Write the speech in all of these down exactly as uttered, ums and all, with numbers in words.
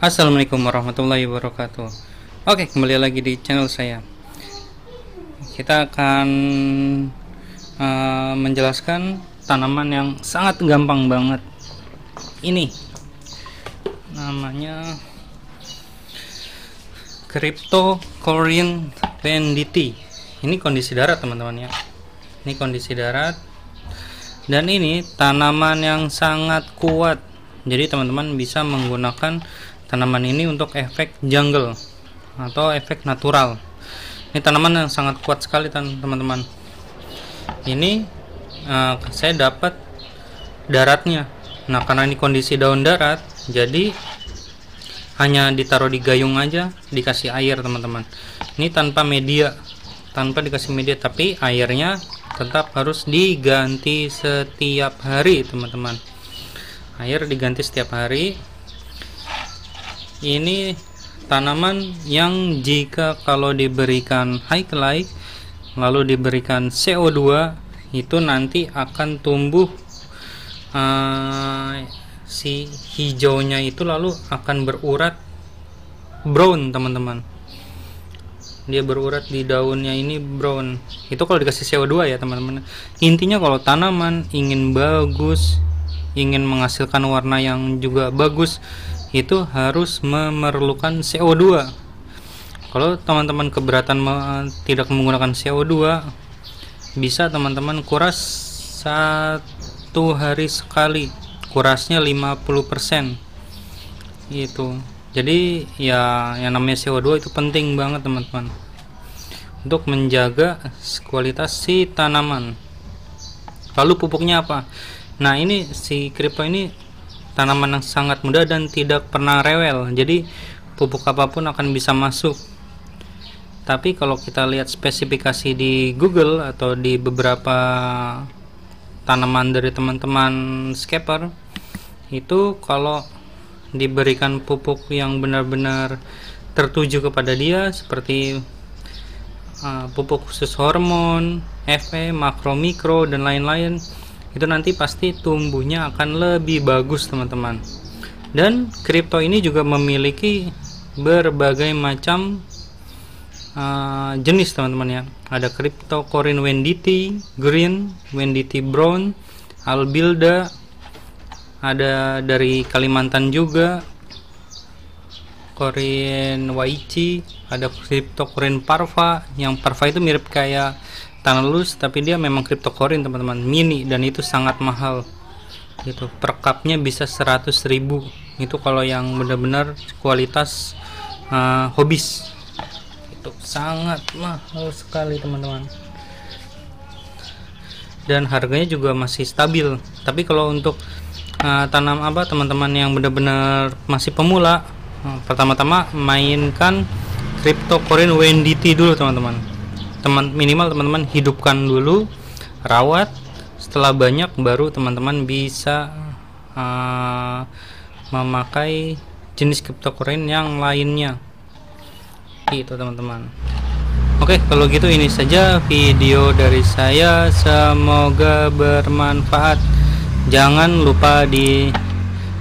Assalamualaikum warahmatullahi wabarakatuh. Oke, kembali lagi di channel saya. Kita akan uh, menjelaskan tanaman yang sangat gampang banget. Ini namanya Cryptocoryne Wenditii. Ini kondisi darat, teman-teman, ya. Ini kondisi darat, dan ini tanaman yang sangat kuat. Jadi teman-teman bisa menggunakan tanaman ini untuk efek jungle atau efek natural. Ini tanaman yang sangat kuat sekali, teman-teman. Ini uh, saya dapat daratnya. Nah, karena ini kondisi daun darat, jadi hanya ditaruh di gayung aja, dikasih air, teman-teman. Ini tanpa media, tanpa dikasih media, tapi airnya tetap harus diganti setiap hari, teman-teman. Air diganti setiap hari. Ini tanaman yang jika kalau diberikan High Light lalu diberikan C O dua, itu nanti akan tumbuh uh, si hijaunya itu, lalu akan berurat brown, teman-teman. Dia berurat di daunnya, ini brown. Itu kalau dikasih C O dua, ya, teman-teman. Intinya kalau tanaman ingin bagus, ingin menghasilkan warna yang juga bagus, itu harus memerlukan C O dua. Kalau teman-teman keberatan tidak menggunakan C O dua, bisa teman-teman kuras satu hari sekali. Kurasnya lima puluh persen gitu. Jadi ya, yang namanya C O dua itu penting banget, teman-teman, untuk menjaga kualitas si tanaman. Lalu pupuknya apa? Nah, ini si Crypto ini tanaman yang sangat mudah dan tidak pernah rewel. Jadi pupuk apapun akan bisa masuk. Tapi kalau kita lihat spesifikasi di Google atau di beberapa tanaman dari teman-teman scapper, itu kalau diberikan pupuk yang benar-benar tertuju kepada dia, seperti uh, pupuk khusus hormon, F E, makro mikro, dan lain-lain, itu nanti pasti tumbuhnya akan lebih bagus, teman-teman. Dan Crypto ini juga memiliki berbagai macam Uh, jenis, teman-teman, ya. Ada Cryptocoryne Wenditii Green, Wenditii Brown, Albilda, ada dari Kalimantan juga, Coryne Waichii, ada Cryptocoryne parva. Yang parva itu mirip kayak tanah lus, tapi dia memang Cryptocoryne, teman-teman, mini, dan itu sangat mahal gitu. Per cupnya bisa seratus ribu. Itu kalau yang benar-benar kualitas uh, hobis. Itu sangat mahal sekali, teman-teman, dan harganya juga masih stabil. Tapi kalau untuk uh, tanam apa, teman-teman, yang benar-benar masih pemula, uh, pertama-tama mainkan Cryptocoryne Wenditii dulu, teman-teman. Teman minimal teman-teman hidupkan dulu, rawat. Setelah banyak, baru teman-teman bisa uh, memakai jenis Cryptocoryne yang lainnya. Itu, teman-teman. Oke, kalau gitu ini saja video dari saya. Semoga bermanfaat. Jangan lupa di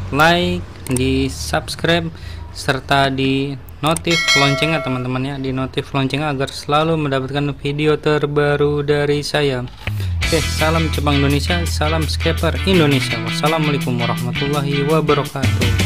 like, di subscribe, serta di notif loncengnya, teman-teman, ya. Di notif loncengnya agar selalu mendapatkan video terbaru dari saya. Oke, salam Cabang Indonesia, salam Scraper Indonesia. Wassalamualaikum warahmatullahi wabarakatuh.